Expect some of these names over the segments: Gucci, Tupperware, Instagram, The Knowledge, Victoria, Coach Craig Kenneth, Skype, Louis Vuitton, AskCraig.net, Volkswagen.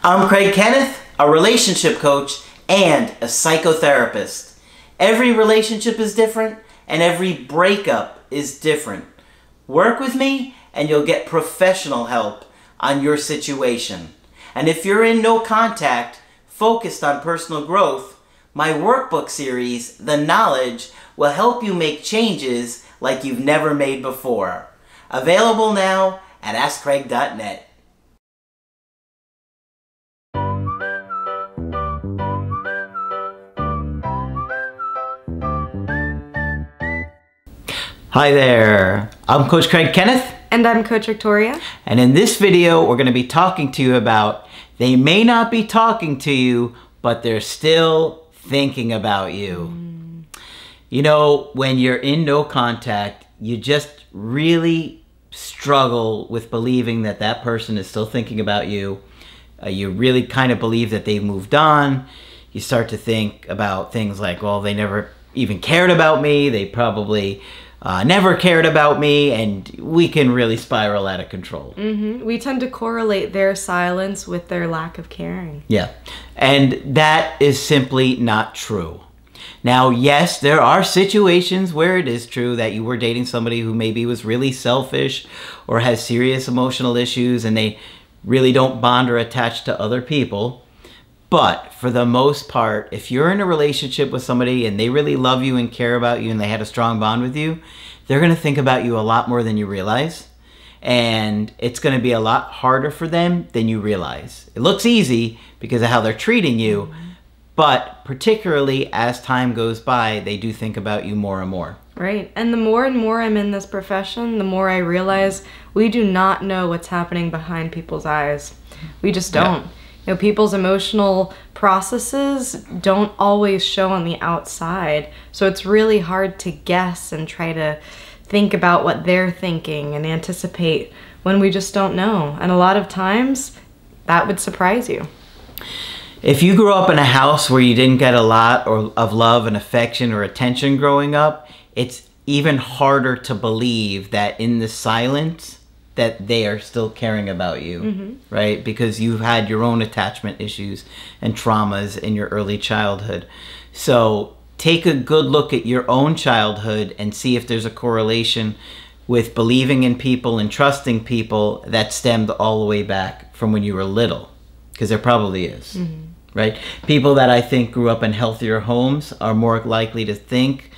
I'm Craig Kenneth, a relationship coach and a psychotherapist. Every relationship is different and every breakup is different. Work with me and you'll get professional help on your situation. And if you're in no contact, focused on personal growth, my workbook series, The Knowledge, will help you make changes like you've never made before. Available now at AskCraig.net. Hi there, I'm Coach Craig Kenneth. And I'm Coach Victoria. And in this video, we're going to be talking to you about they may not be talking to you, but they're still thinking about you. Mm. You know, when you're in no contact, you just really struggle with believing that that person is still thinking about you. You really kind of believe that they've moved on. You start to think about things like, well, they never even cared about me. They probably never cared about me, and we can really spiral out of control. Mm-hmm. We tend to correlate their silence with their lack of caring. Yeah, and that is simply not true. Now, yes, there are situations where it is true that you were dating somebody who maybe was really selfish or has serious emotional issues and they really don't bond or attach to other people. But for the most part, if you're in a relationship with somebody and they really love you and care about you and they had a strong bond with you, they're going to think about you a lot more than you realize. And it's going to be a lot harder for them than you realize. It looks easy because of how they're treating you, but particularly as time goes by, they do think about you more and more. Right. And the more and more I'm in this profession, the more I realize we do not know what's happening behind people's eyes. We just don't. Yeah. You know, people's emotional processes don't always show on the outside, so it's really hard to guess and try to think about what they're thinking and anticipate when we just don't know. And a lot of times, that would surprise you. If you grew up in a house where you didn't get a lot of love and affection or attention growing up, it's even harder to believe that in the silence, that they are still caring about you, mm-hmm. right? Because you've had your own attachment issues and traumas in your early childhood. So take a good look at your own childhood and see if there's a correlation with believing in people and trusting people that stemmed all the way back from when you were little, because there probably is, mm-hmm. right? People that I think grew up in healthier homes are more likely to think,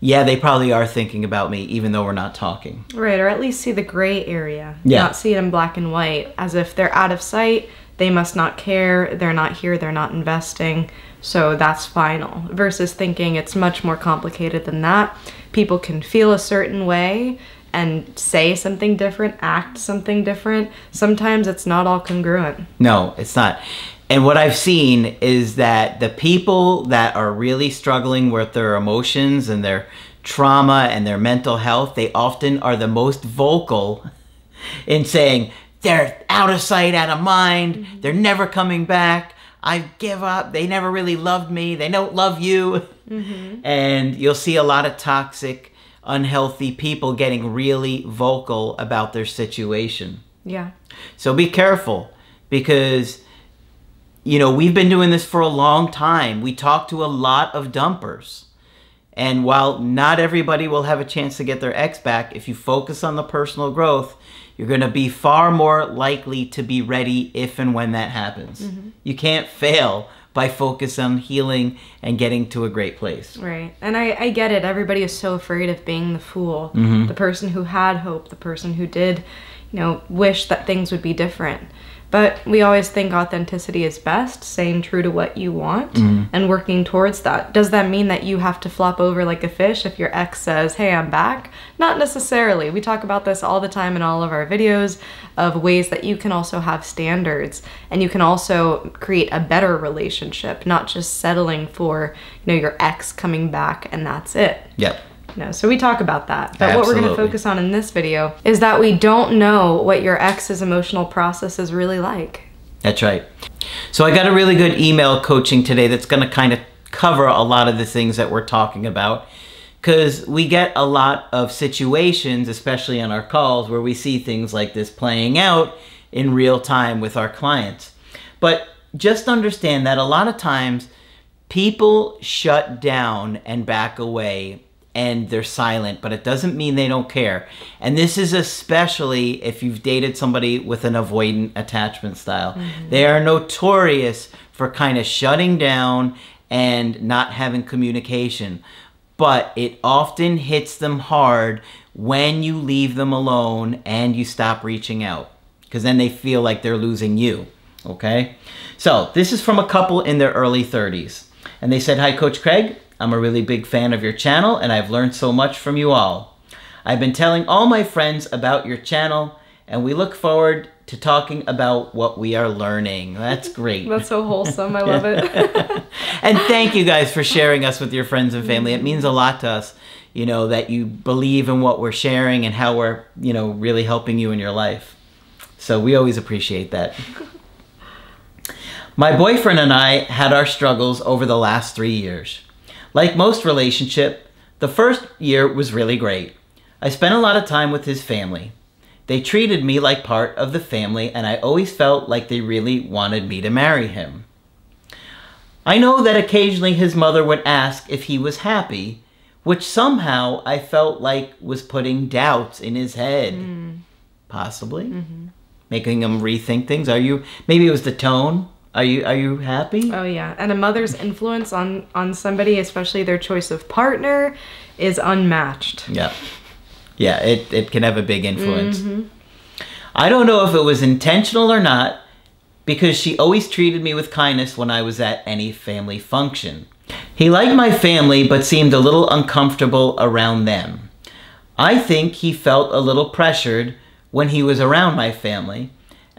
yeah, they probably are thinking about me, even though we're not talking. Right, or at least see the gray area, yeah. Not see it in black and white, as if they're out of sight, they must not care, they're not here, they're not investing, so that's final. Versus thinking it's much more complicated than that. People can feel a certain way and say something different, act something different. Sometimes it's not all congruent. No, it's not. And what I've seen is that the people that are really struggling with their emotions and their trauma and their mental health, they often are the most vocal in saying, they're out of sight, out of mind, mm-hmm. they're never coming back, I give up, they never really loved me, they don't love you. Mm-hmm. And you'll see a lot of toxic, unhealthy people getting really vocal about their situation. Yeah. So be careful, because you know, we've been doing this for a long time. We talk to a lot of dumpers. And while not everybody will have a chance to get their ex back, if you focus on the personal growth, you're going to be far more likely to be ready if and when that happens. Mm-hmm. You can't fail by focusing on healing and getting to a great place. Right. And I get it. Everybody is so afraid of being the fool, mm-hmm. the person who had hope, the person who did, you know, wish that things would be different. But we always think authenticity is best, staying true to what you want mm-hmm. and working towards that. Does that mean that you have to flop over like a fish if your ex says, hey, I'm back? Not necessarily. We talk about this all the time in all of our videos of ways that you can also have standards and you can also create a better relationship, not just settling for, you know, your ex coming back and that's it. Yep. No, so we talk about that, but Absolutely. What we're going to focus on in this video is that we don't know what your ex's emotional process is really like. That's right. So I got a really good email coaching today that's going to kind of cover a lot of the things that we're talking about, because we get a lot of situations, especially on our calls, where we see things like this playing out in real time with our clients. But just understand that a lot of times people shut down and back away and they're silent, but it doesn't mean they don't care. And this is especially if you've dated somebody with an avoidant attachment style. Mm-hmm. They are notorious for kind of shutting down and not having communication. But it often hits them hard when you leave them alone and you stop reaching out, because then they feel like they're losing you, okay? So this is from a couple in their early 30s. And they said, "Hi, Coach Craig. I'm a really big fan of your channel and I've learned so much from you all. I've been telling all my friends about your channel and we look forward to talking about what we are learning." That's great. That's so wholesome. I love it. And thank you guys for sharing us with your friends and family. It means a lot to us, you know, that you believe in what we're sharing and how we're, you know, really helping you in your life. So we always appreciate that. "My boyfriend and I had our struggles over the last 3 years. Like most relationship, the first year was really great. I spent a lot of time with his family. They treated me like part of the family and I always felt like they really wanted me to marry him. I know that occasionally his mother would ask if he was happy, which somehow I felt like was putting doubts in his head." Mm. Possibly. Mm-hmm. Making him rethink things. Are you, maybe it was the tone. Are you happy? Oh yeah. And a mother's influence on somebody, especially their choice of partner, is unmatched. Yeah. Yeah, it can have a big influence. Mm-hmm. "I don't know if it was intentional or not, because she always treated me with kindness when I was at any family function. He liked my family, but seemed a little uncomfortable around them. I think he felt a little pressured when he was around my family,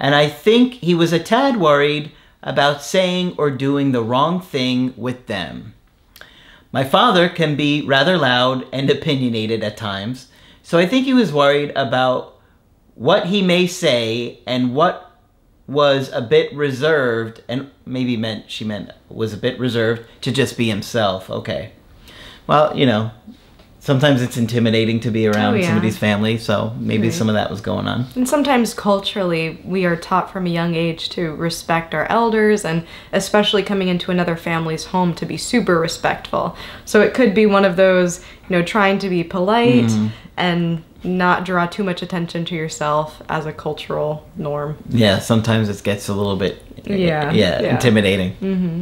and I think he was a tad worried about saying or doing the wrong thing with them. My father can be rather loud and opinionated at times, so I think he was worried about what he may say, and what was a bit reserved," and maybe meant, she meant was a bit reserved, "to just be himself." Okay. Well, you know, sometimes it's intimidating to be around somebody's family, so maybe some of that was going on. And sometimes culturally, we are taught from a young age to respect our elders, and especially coming into another family's home, to be super respectful. So it could be one of those, you know, trying to be polite and not draw too much attention to yourself as a cultural norm. Yeah, sometimes it gets a little bit intimidating. Mm-hmm.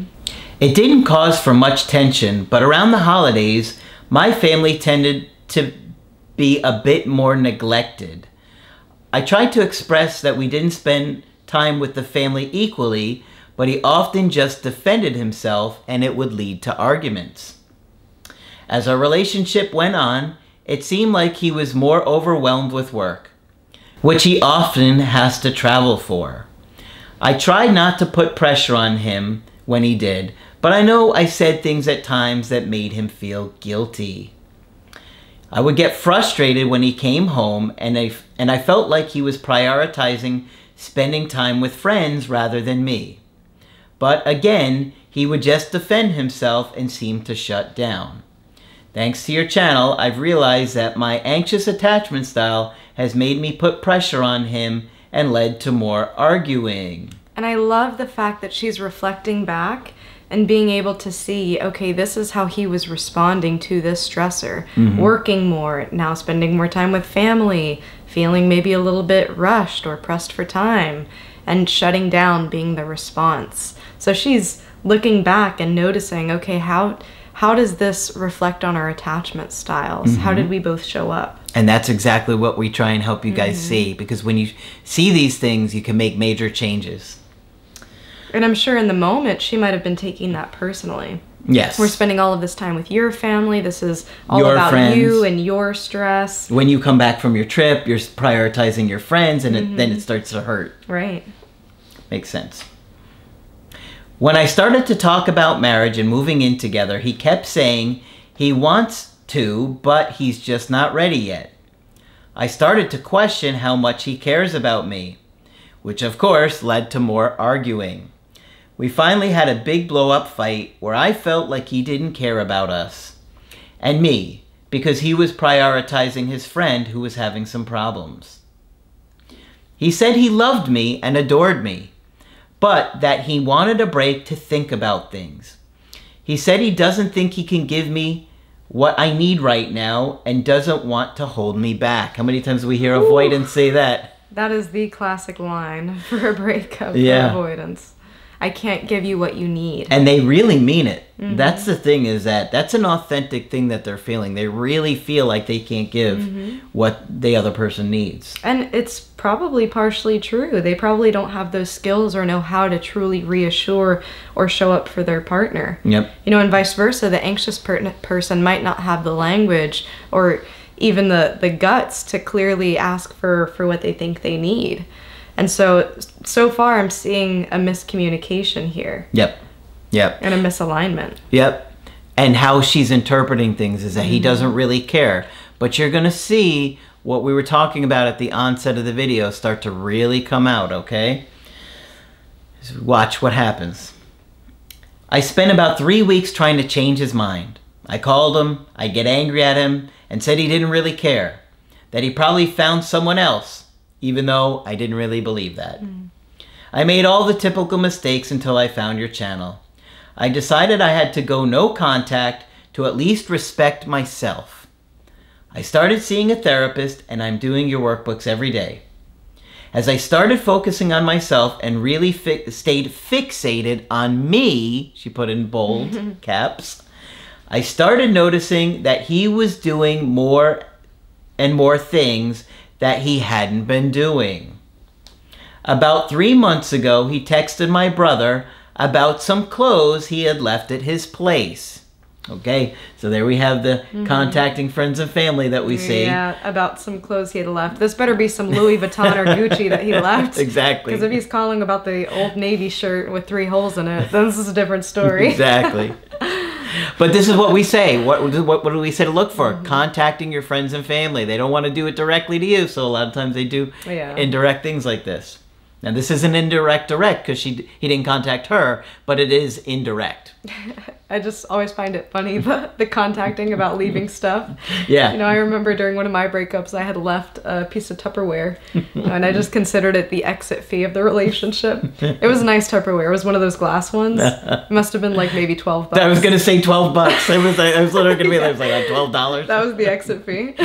"It didn't cause for much tension, but around the holidays, my family tended to be a bit more neglected. I tried to express that we didn't spend time with the family equally, but he often just defended himself and it would lead to arguments. As our relationship went on, it seemed like he was more overwhelmed with work, which he often has to travel for. I tried not to put pressure on him when he did, but I know I said things at times that made him feel guilty. I would get frustrated when he came home, and I felt like he was prioritizing spending time with friends rather than me. But again, he would just defend himself and seem to shut down. Thanks to your channel, I've realized that my anxious attachment style has made me put pressure on him and led to more arguing." And I love the fact that she's reflecting back and being able to see, okay, this is how he was responding to this stressor. Mm-hmm. Working more, now spending more time with family, feeling maybe a little bit rushed or pressed for time, and shutting down being the response. So she's looking back and noticing, okay, how does this reflect on our attachment styles? Mm-hmm. How did we both show up? And that's exactly what we try and help you guys see, because when you see these things, you can make major changes. And I'm sure in the moment, she might have been taking that personally. Yes. We're spending all of this time with your family. This is all about you and your stress. When you come back from your trip, you're prioritizing your friends, and then it starts to hurt. Right. Makes sense. "When I started to talk about marriage and moving in together, he kept saying he wants to, but he's just not ready yet. I started to question how much he cares about me, which of course led to more arguing. We finally had a big blow-up fight where I felt like he didn't care about us and me, because he was prioritizing his friend who was having some problems. He said he loved me and adored me, but that he wanted a break to think about things. He said he doesn't think he can give me what I need right now and doesn't want to hold me back. How many times do we hear avoidance say that? That is the classic line for a breakup, yeah. Avoidance. I can't give you what you need. And they really mean it. Mm-hmm. That's the thing, is that that's an authentic thing that they're feeling. They really feel like they can't give what the other person needs. And it's probably partially true. They probably don't have those skills or know how to truly reassure or show up for their partner. Yep. You know, and vice versa, the anxious person might not have the language or even the guts to clearly ask for what they think they need. And so far I'm seeing a miscommunication here. Yep. Yep. And a misalignment. Yep. And how she's interpreting things is that he doesn't really care. But you're going to see what we were talking about at the onset of the video start to really come out, okay? Just watch what happens. I spent about 3 weeks trying to change his mind. I called him, I get angry at him, and said he didn't really care. That he probably found someone else. Even though I didn't really believe that. I made all the typical mistakes until I found your channel. I decided I had to go no contact to at least respect myself. I started seeing a therapist and I'm doing your workbooks every day. As I started focusing on myself and really stayed fixated on me, she put in bold caps, I started noticing that he was doing more and more things that he hadn't been doing. About 3 months ago, he texted my brother about some clothes he had left at his place. Okay, so there we have the contacting friends and family that we see. Yeah, about some clothes he had left. This better be some Louis Vuitton or Gucci that he left. Exactly. Because if he's calling about the Old Navy shirt with 3 holes in it, then this is a different story. Exactly. But this is what we say. What do we say to look for? Contacting your friends and family. They don't want to do it directly to you, so a lot of times they do indirect things like this. Now, this isn't direct because he didn't contact her, but it is indirect. I just always find it funny, the contacting about leaving stuff. Yeah. You know, I remember during one of my breakups, I had left a piece of Tupperware, and I just considered it the exit fee of the relationship. It was a nice Tupperware. It was one of those glass ones. It must have been like maybe $12. I was going to say $12. I was literally going to be like $12. That was the exit fee.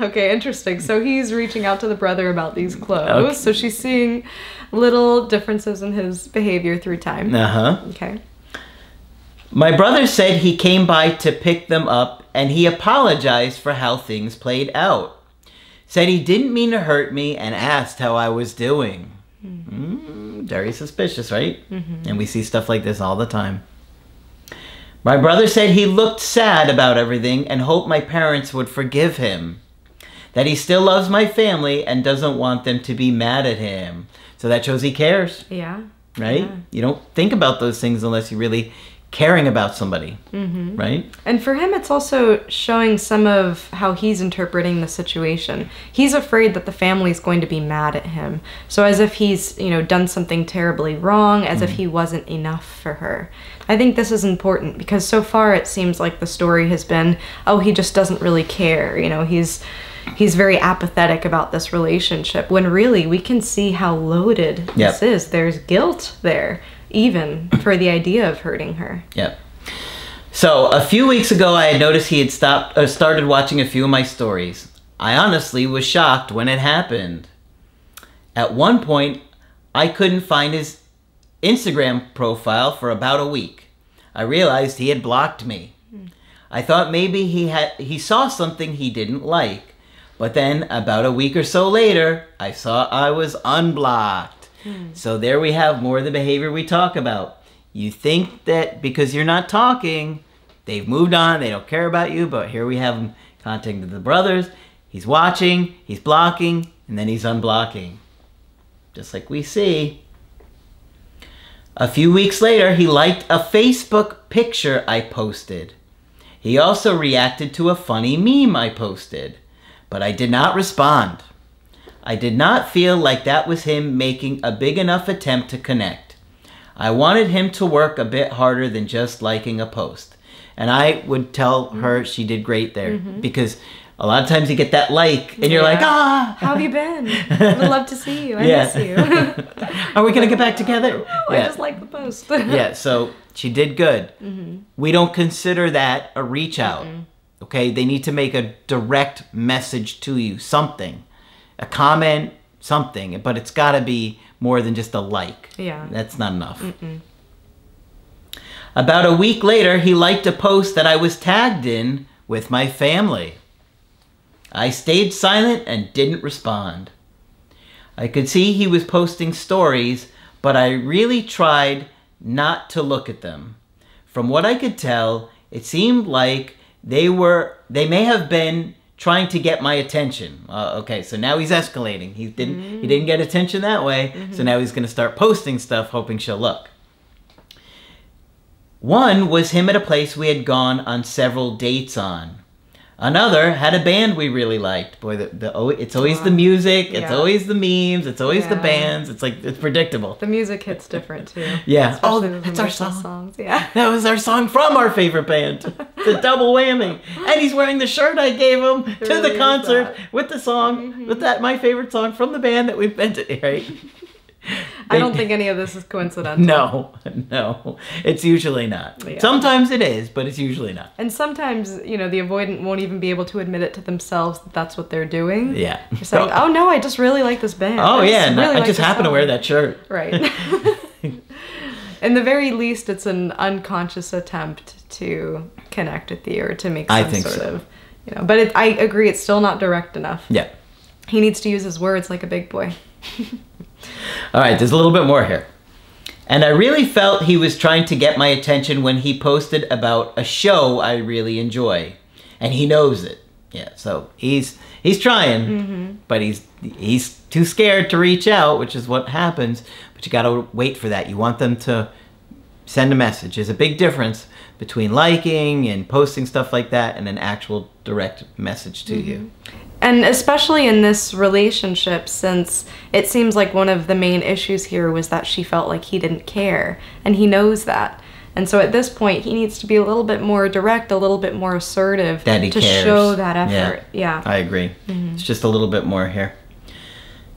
Okay, interesting. So he's reaching out to the brother about these clothes. Okay. So she's seeing little differences in his behavior through time. Uh-huh. Okay. My brother said he came by to pick them up and he apologized for how things played out. Said he didn't mean to hurt me and asked how I was doing. Very suspicious, right? And we see stuff like this all the time. My brother said he looked sad about everything and hoped my parents would forgive him. That he still loves my family and doesn't want them to be mad at him. So that shows he cares. Yeah. Right? Yeah. You don't think about those things unless you're really caring about somebody. Right? And for him, it's also showing some of how he's interpreting the situation. He's afraid that the family's going to be mad at him. So as if he's, you know, done something terribly wrong, as if he wasn't enough for her. I think this is important because so far it seems like the story has been, oh, he just doesn't really care. You know, he's very apathetic about this relationship, when really we can see how loaded this is. There's guilt there, even for the idea of hurting her. Yep. So a few weeks ago, I had noticed he had started watching a few of my stories. I honestly was shocked when it happened. At one point, I couldn't find his Instagram profile for about a week. I realized he had blocked me. I thought maybe he saw something he didn't like. But then, about a week or so later, I saw I was unblocked. So there we have more of the behavior we talk about. You think that because you're not talking, they've moved on, they don't care about you, but here we have him contacting the brothers. He's watching, he's blocking, and then he's unblocking. Just like we see. A few weeks later, he liked a Facebook picture I posted. He also reacted to a funny meme I posted. But I did not respond. I did not feel like that was him making a big enough attempt to connect. I wanted him to work a bit harder than just liking a post. And I would tell her she did great there because a lot of times you get that like, and you're like, ah! How have you been? I would love to see you. I miss you. Are we going to get back together? No, I just like the post. So she did good. Mm-hmm. We don't consider that a reach out. Mm-hmm. Okay? They need to make a direct message to you, something. A comment, something. But it's got to be more than just a like. Yeah. That's not enough. Mm-mm. About a week later, he liked a post that I was tagged in with my family. I stayed silent and didn't respond. I could see he was posting stories, but I really tried not to look at them. From what I could tell, it seemed like they may have been trying to get my attention. Okay, so now he's escalating. He didn't get attention that way, so now he's gonna start posting stuff hoping she'll look. One was him at a place we had gone on several dates on. Another had a band we really liked. Boy, it's always the music, it's always the memes, it's always the bands. It's like, it's predictable. The music hits different too. Yeah. Especially that's our song. Yeah. That was our song from our favorite band. The double whammy. And he's wearing the shirt I gave him to the concert with the song, with that my favorite song from the band that we've been to, right? I don't think any of this is coincidental. No. It's usually not. Yeah. Sometimes it is, but it's usually not. And sometimes, you know, the avoidant won't even be able to admit it to themselves that that's what they're doing. Yeah. They're saying, oh no, I just really like this band. Oh yeah, I just happen to wear that shirt. Right. In the very least, it's an unconscious attempt to connect with you or to make some sort of, you know. But I agree, it's still not direct enough. Yeah. He needs to use his words like a big boy. All right, there's a little bit more here. And I really felt he was trying to get my attention when he posted about a show I really enjoy. And he knows it. Yeah, so he's trying, but he's too scared to reach out, which is what happens. But you got to wait for that. You want them to send a message. There's a big difference between liking and posting stuff like that and an actual direct message to you. And especially in this relationship, since it seems like one of the main issues here was that she felt like he didn't care, and he knows that. And so at this point, he needs to be a little bit more direct, a little bit more assertive that he cares. Show that effort. Yeah, I agree. It's just a little bit more here.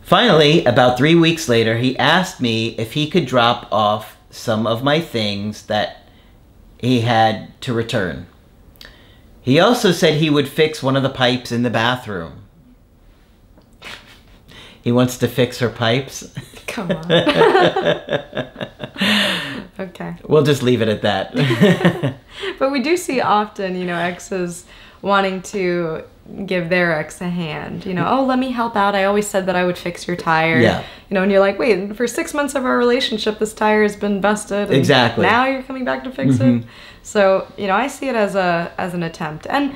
Finally, about 3 weeks later, he asked me if he could drop off some of my things that he had to return. He also said he would fix one of the pipes in the bathroom. He wants to fix her pipes? Come on. Okay. We'll just leave it at that. But we do see often, you know, exes wanting to give their ex a hand. You know, oh, let me help out. I always said that I would fix your tire. Yeah. You know, and you're like, wait, for 6 months of our relationship, this tire has been busted. And now you're coming back to fix it. So, you know, I see it as an attempt. And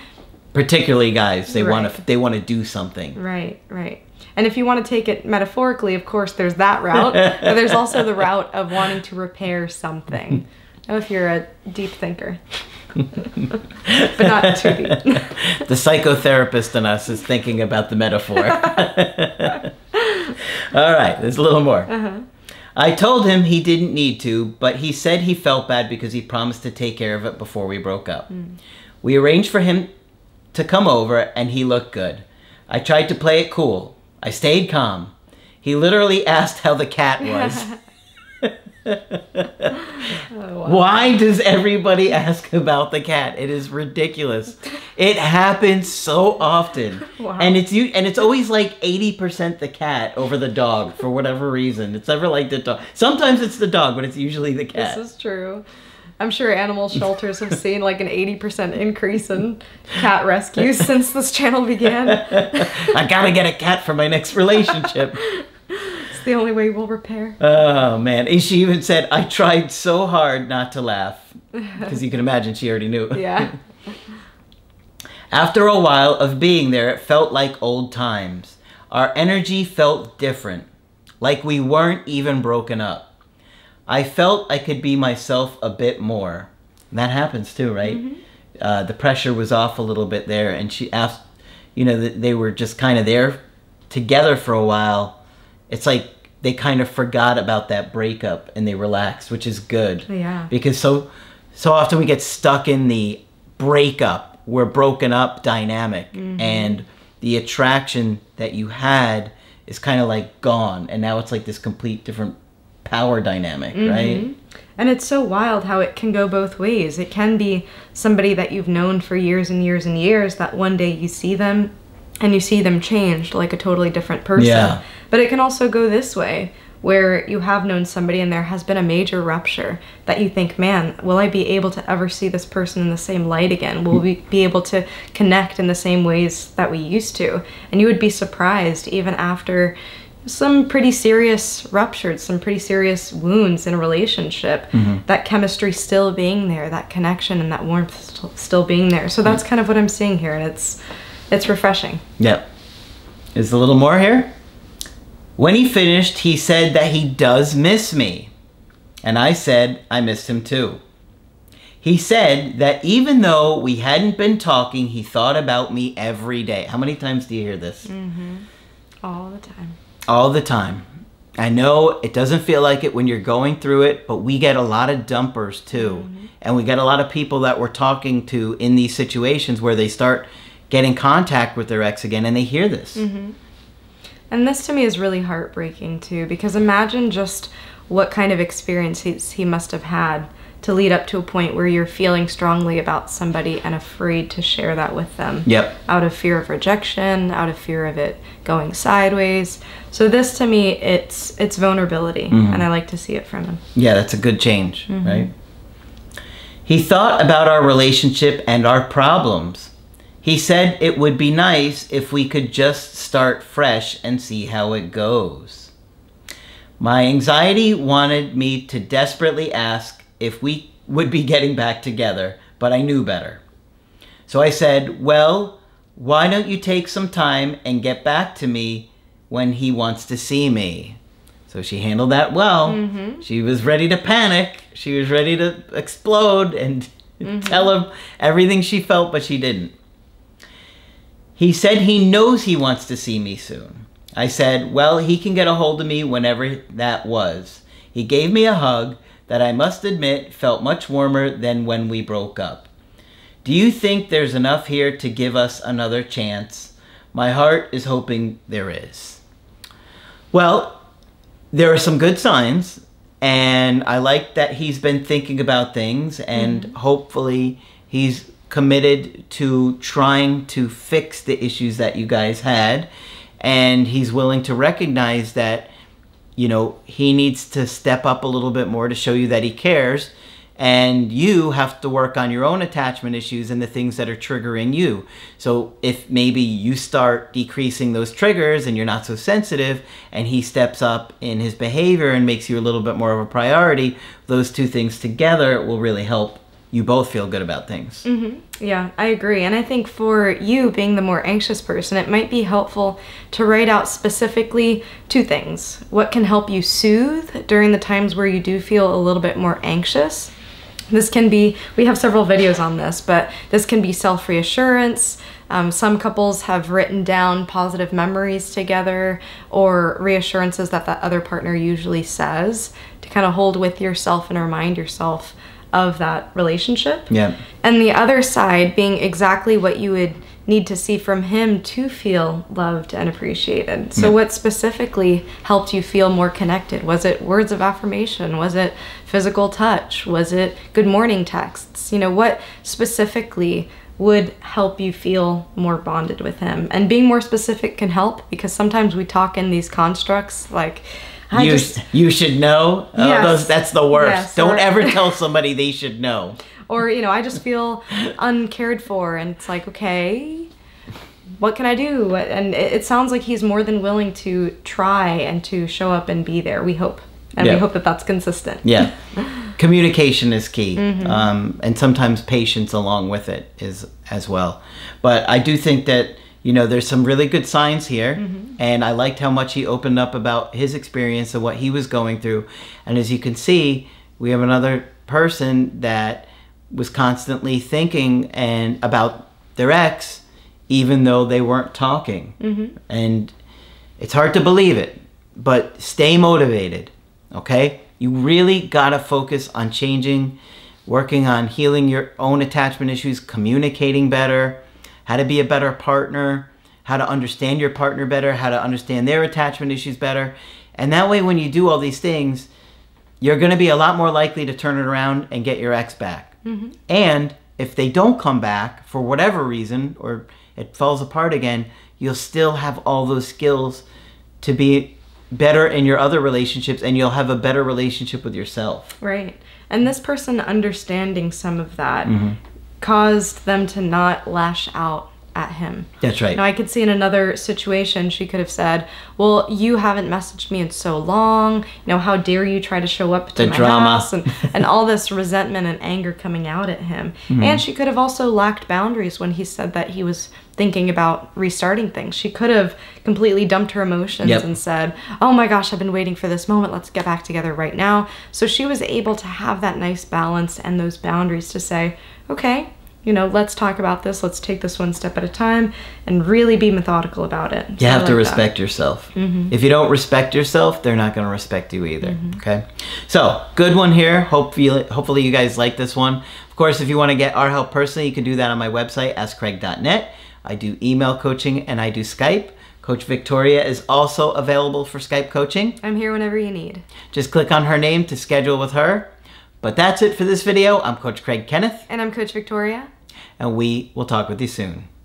particularly guys, they want to do something. Right, right. And if you want to take it metaphorically, of course, there's that route. But there's also the route of wanting to repair something. Oh, if you're a deep thinker. But not too deep. The psychotherapist in us is thinking about the metaphor. All right, there's a little more. I told him he didn't need to, but he said he felt bad because he promised to take care of it before we broke up. We arranged for him to come over, and he looked good. I tried to play it cool. I stayed calm. He literally asked how the cat was. Why does everybody ask about the cat? It is ridiculous. It happens so often. And it's always like 80% the cat over the dog for whatever reason. It's never like the dog. Sometimes it's the dog, but it's usually the cat. This is true. I'm sure animal shelters have seen like an 80% increase in cat rescues since this channel began. I gotta get a cat for my next relationship. The only way we'll repair. Oh man, she even said I tried so hard not to laugh, because you can imagine she already knew. Yeah. After a while of being there, it felt like old times. Our energy felt different, like we weren't even broken up. I felt I could be myself a bit more. And that happens too, right? The pressure was off a little bit there, and she asked, you know, they were just kind of there together for a while. It's like they kind of forgot about that breakup and they relaxed, which is good. Yeah. Because so often we get stuck in the breakup. were broken up dynamic, mm-hmm. and the attraction that you had is kind of like gone, and now it's like this complete different power dynamic, mm-hmm. right? And it's so wild how it can go both ways. It can be somebody that you've known for years and years and years that one day you see them and you see them changed, like a totally different person. Yeah. But it can also go this way, where you have known somebody and there has been a major rupture that you think, man, will I be able to ever see this person in the same light again? Will we be able to connect in the same ways that we used to? And you would be surprised, even after some pretty serious ruptures, some pretty serious wounds in a relationship, mm-hmm. that chemistry still being there, that connection and that warmth still being there. So that's kind of what I'm seeing here, and it's refreshing. Yeah. Is a little more here? When he finished, he said that he does miss me. And I said I missed him too. He said that even though we hadn't been talking, he thought about me every day. How many times do you hear this? Mm-hmm. All the time. All the time. I know it doesn't feel like it when you're going through it, but we get a lot of dumpers too. Mm-hmm. And we get a lot of people that we're talking to in these situations where they start getting in contact with their ex again and they hear this. Mm-hmm. And this to me is really heartbreaking too, because imagine just what kind of experiences he must have had to lead up to a point where you're feeling strongly about somebody and afraid to share that with them. Yep. Out of fear of rejection, out of fear of it going sideways. So this to me, it's vulnerability, mm-hmm. and I like to see it from him. Yeah, that's a good change, mm-hmm. right? He thought about our relationship and our problems. He said it would be nice if we could just start fresh and see how it goes. My anxiety wanted me to desperately ask if we would be getting back together, but I knew better. So I said, well, why don't you take some time and get back to me when he wants to see me? So she handled that well. Mm-hmm. She was ready to panic. She was ready to explode and mm-hmm. tell him everything she felt, but she didn't. He said he knows he wants to see me soon. I said, well, he can get a hold of me whenever that was. He gave me a hug that I must admit felt much warmer than when we broke up. Do you think there's enough here to give us another chance? My heart is hoping there is. Well, there are some good signs, and I like that he's been thinking about things, and mm-hmm. hopefully he's committed to trying to fix the issues that you guys had, and he's willing to recognize that, you know, he needs to step up a little bit more to show you that he cares, and you have to work on your own attachment issues and the things that are triggering you. So if maybe you start decreasing those triggers and you're not so sensitive, and he steps up in his behavior and makes you a little bit more of a priority, those two things together will really help you both feel good about things. Mm-hmm. Yeah, I agree. And I think for you, being the more anxious person, it might be helpful to write out specifically two things. What can help you soothe during the times where you do feel a little bit more anxious? This can be, we have several videos on this, but this can be self-reassurance. Some couples have written down positive memories together or reassurances that the other partner usually says to kind of hold with yourself and remind yourself of that relationship. Yeah. And the other side being exactly what you would need to see from him to feel loved and appreciated. So yeah. What specifically helped you feel more connected? Was it words of affirmation? Was it physical touch? Was it good morning texts? You know, what specifically would help you feel more bonded with him? And being more specific can help, because sometimes we talk in these constructs like, you should know. Oh, yes. That's the worst. Yes, don't ever tell somebody they should know. Or, you know, I just feel uncared for, and it's like, okay, what can I do? And it sounds like he's more than willing to try and to show up and be there, we hope. And yeah. We hope that that's consistent. Yeah. Communication is key. Mm-hmm. And sometimes patience along with it is as well. But I do think that, you know, there's some really good signs here, mm-hmm. and I liked how much he opened up about his experience and what he was going through. And as you can see, we have another person that was constantly thinking and about their ex, even though they weren't talking. Mm-hmm. And it's hard to believe it, but stay motivated, okay? You really gotta focus on changing working on healing your own attachment issues, communicating better, how to be a better partner, how to understand your partner better, how to understand their attachment issues better. And that way, when you do all these things, you're going to be a lot more likely to turn it around and get your ex back. Mm-hmm. And if they don't come back for whatever reason, or it falls apart again, you'll still have all those skills to be better in your other relationships, and you'll have a better relationship with yourself. Right. And this person understanding some of that caused them to not lash out at him. That's right. Now, I could see in another situation, she could have said, well, you haven't messaged me in so long. You know, how dare you try to show up to my house? And all this resentment and anger coming out at him. Mm-hmm. And she could have also lacked boundaries when he said that he was thinking about restarting things. She could have completely dumped her emotions and said, oh my gosh, I've been waiting for this moment. Let's get back together right now. So she was able to have that nice balance and those boundaries to say, okay, you know, let's talk about this. Let's take this one step at a time and really be methodical about it. You have to respect yourself. Mm-hmm. If you don't respect yourself, they're not going to respect you either. Mm-hmm. Okay. So good one here. Hopefully you guys like this one. Of course, if you want to get our help personally, you can do that on my website, AskCraig.net. I do email coaching and I do Skype. Coach Victoria is also available for Skype coaching. I'm here whenever you need. Just click on her name to schedule with her. But that's it for this video. I'm Coach Craig Kenneth. And I'm Coach Victoria. And we will talk with you soon.